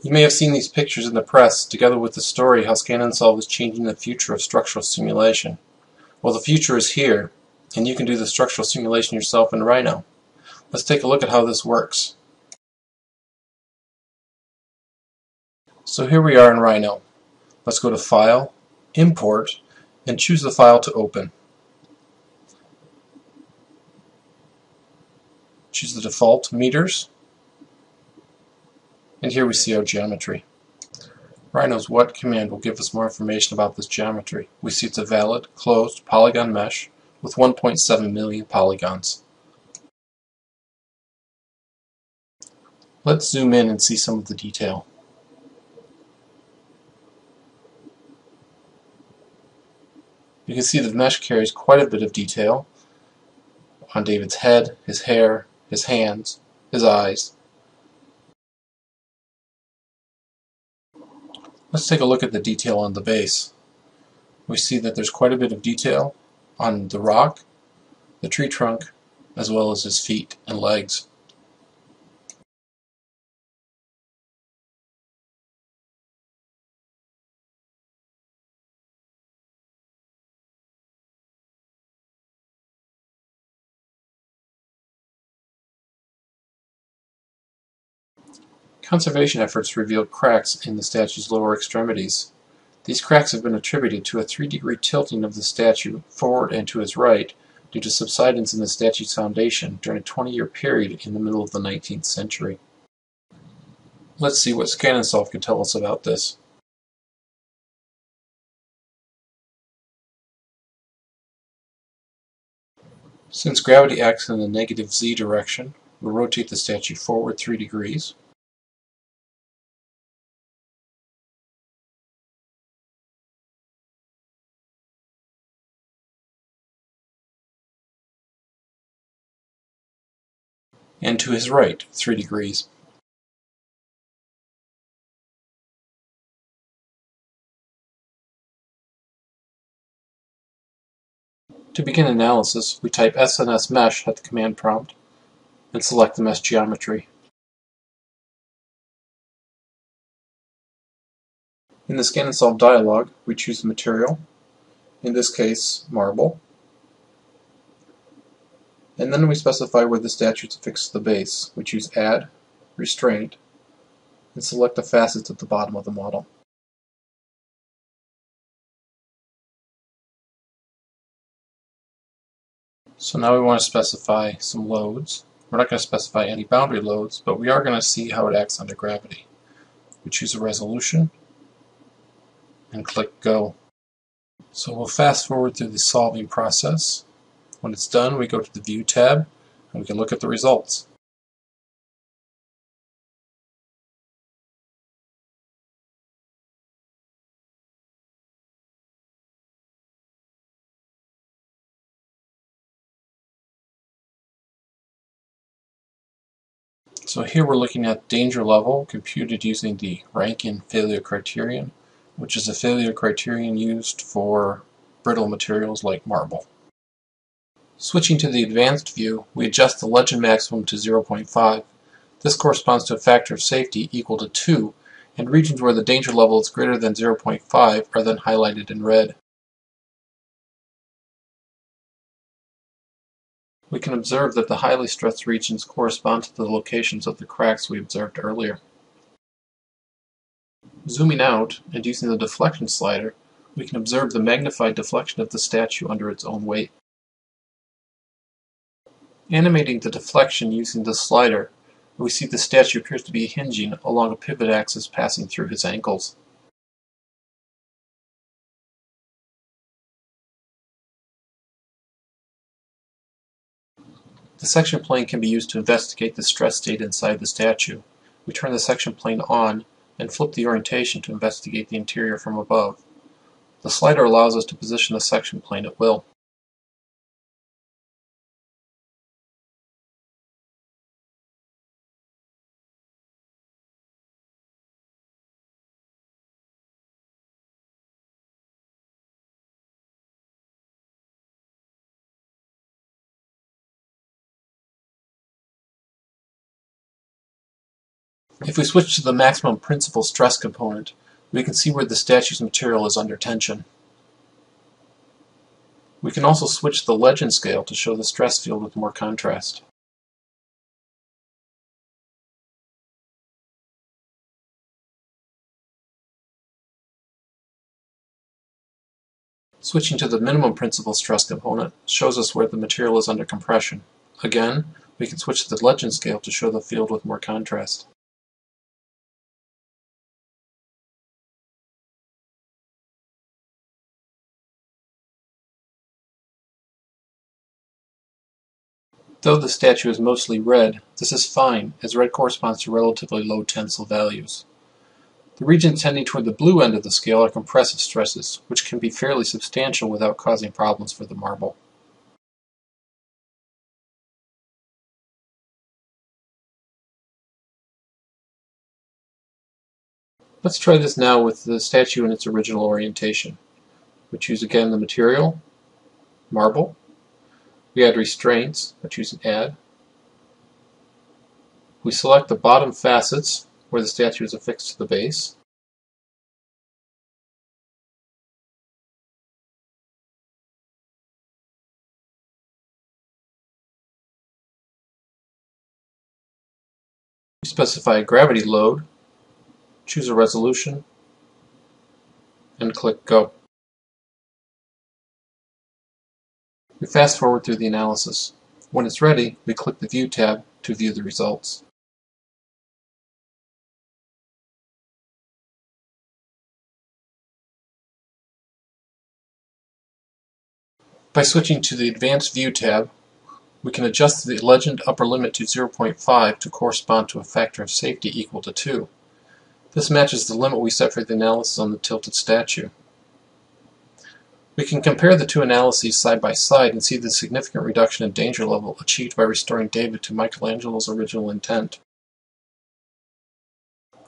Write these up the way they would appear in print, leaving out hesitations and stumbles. You may have seen these pictures in the press, together with the story how Scan and Solve is changing the future of structural simulation. Well, the future is here, and you can do the structural simulation yourself in Rhino. Let's take a look at how this works. So here we are in Rhino. Let's go to File, Import, and choose the file to open. Choose the default meters, and here we see our geometry. Rhino's what command will give us more information about this geometry. We see it's a valid, closed polygon mesh with 1.7 million polygons. Let's zoom in and see some of the detail. You can see the mesh carries quite a bit of detail on David's head, his hair, his hands, his eyes. Let's take a look at the detail on the base. We see that there's quite a bit of detail on the rock, the tree trunk, as well as his feet and legs. Conservation efforts revealed cracks in the statue's lower extremities. These cracks have been attributed to a 3-degree tilting of the statue forward and to its right due to subsidence in the statue's foundation during a 20-year period in the middle of the 19th century. Let's see what Scan and Solve can tell us about this. Since gravity acts in the negative Z direction, we'll rotate the statue forward 3 degrees. And to his right, 3 degrees. To begin analysis, we type SNS mesh at the command prompt and select the mesh geometry. In the Scan and Solve dialog, we choose the material, in this case, marble. And then we specify where the statue to fix the base. We choose Add, Restraint, and select the facets at the bottom of the model. So now we want to specify some loads. We're not going to specify any boundary loads, but we are going to see how it acts under gravity. We choose a resolution and click Go. So we'll fast forward through the solving process. When it's done, we go to the View tab, and we can look at the results. So here we're looking at danger level computed using the Rankin Failure Criterion, which is a failure criterion used for brittle materials like marble. Switching to the advanced view, we adjust the legend maximum to 0.5. This corresponds to a factor of safety equal to 2, and regions where the danger level is greater than 0.5 are then highlighted in red. We can observe that the highly stressed regions correspond to the locations of the cracks we observed earlier. Zooming out and using the deflection slider, we can observe the magnified deflection of the statue under its own weight. Animating the deflection using the slider, we see the statue appears to be hinging along a pivot axis passing through his ankles. The section plane can be used to investigate the stress state inside the statue. We turn the section plane on and flip the orientation to investigate the interior from above. The slider allows us to position the section plane at will. If we switch to the maximum principal stress component, we can see where the statue's material is under tension. We can also switch the legend scale to show the stress field with more contrast. Switching to the minimum principal stress component shows us where the material is under compression. Again, we can switch the legend scale to show the field with more contrast. Though the statue is mostly red, this is fine, as red corresponds to relatively low tensile values. The regions tending toward the blue end of the scale are compressive stresses, which can be fairly substantial without causing problems for the marble. Let's try this now with the statue in its original orientation. We choose again the material, marble. We add restraints, I choose an add. We select the bottom facets where the statue is affixed to the base. We specify a gravity load, choose a resolution, and click Go. We fast forward through the analysis. When it's ready, we click the View tab to view the results. By switching to the Advanced View tab, we can adjust the legend upper limit to 0.5 to correspond to a factor of safety equal to 2. This matches the limit we set for the analysis on the tilted statue. We can compare the two analyses side by side and see the significant reduction in danger level achieved by restoring David to Michelangelo's original intent.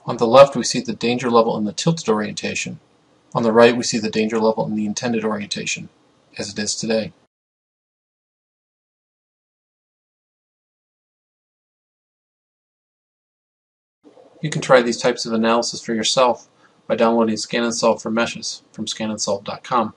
On the left, we see the danger level in the tilted orientation. On the right, we see the danger level in the intended orientation, as it is today. You can try these types of analysis for yourself by downloading Scan and Solve for meshes from scanandsolve.com.